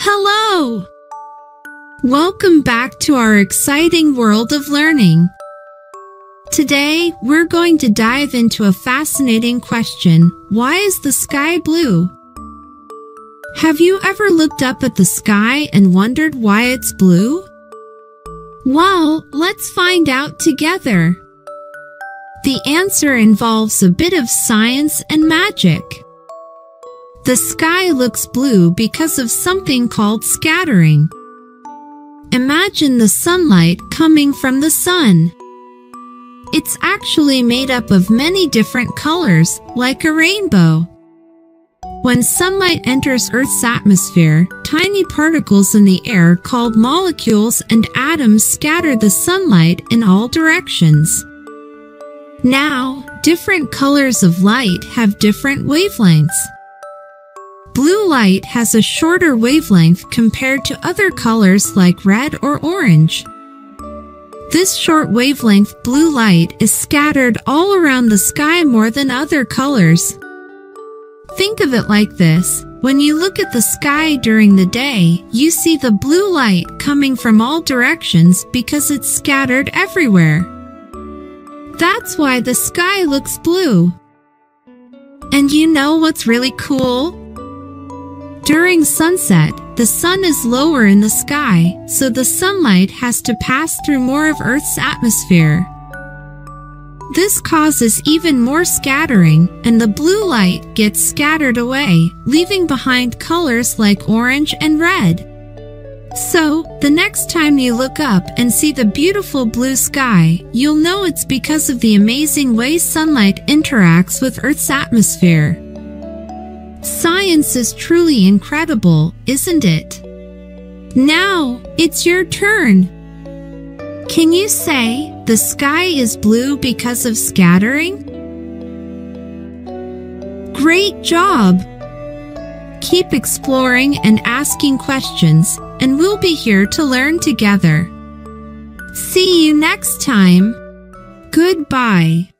Hello! Welcome back to our exciting world of learning. Today, we're going to dive into a fascinating question. Why is the sky blue? Have you ever looked up at the sky and wondered why it's blue? Well, let's find out together. The answer involves a bit of science and magic. The sky looks blue because of something called scattering. Imagine the sunlight coming from the sun. It's actually made up of many different colors, like a rainbow. When sunlight enters Earth's atmosphere, tiny particles in the air called molecules and atoms scatter the sunlight in all directions. Now, different colors of light have different wavelengths. Blue light has a shorter wavelength compared to other colors like red or orange. This short wavelength blue light is scattered all around the sky more than other colors. Think of it like this. When you look at the sky during the day, you see the blue light coming from all directions because it's scattered everywhere. That's why the sky looks blue. And you know what's really cool? During sunset, the sun is lower in the sky, so the sunlight has to pass through more of Earth's atmosphere. This causes even more scattering, and the blue light gets scattered away, leaving behind colors like orange and red. So, the next time you look up and see the beautiful blue sky, you'll know it's because of the amazing way sunlight interacts with Earth's atmosphere. Science is truly incredible, isn't it? Now, it's your turn. Can you say, the sky is blue because of scattering? Great job! Keep exploring and asking questions, and we'll be here to learn together. See you next time. Goodbye.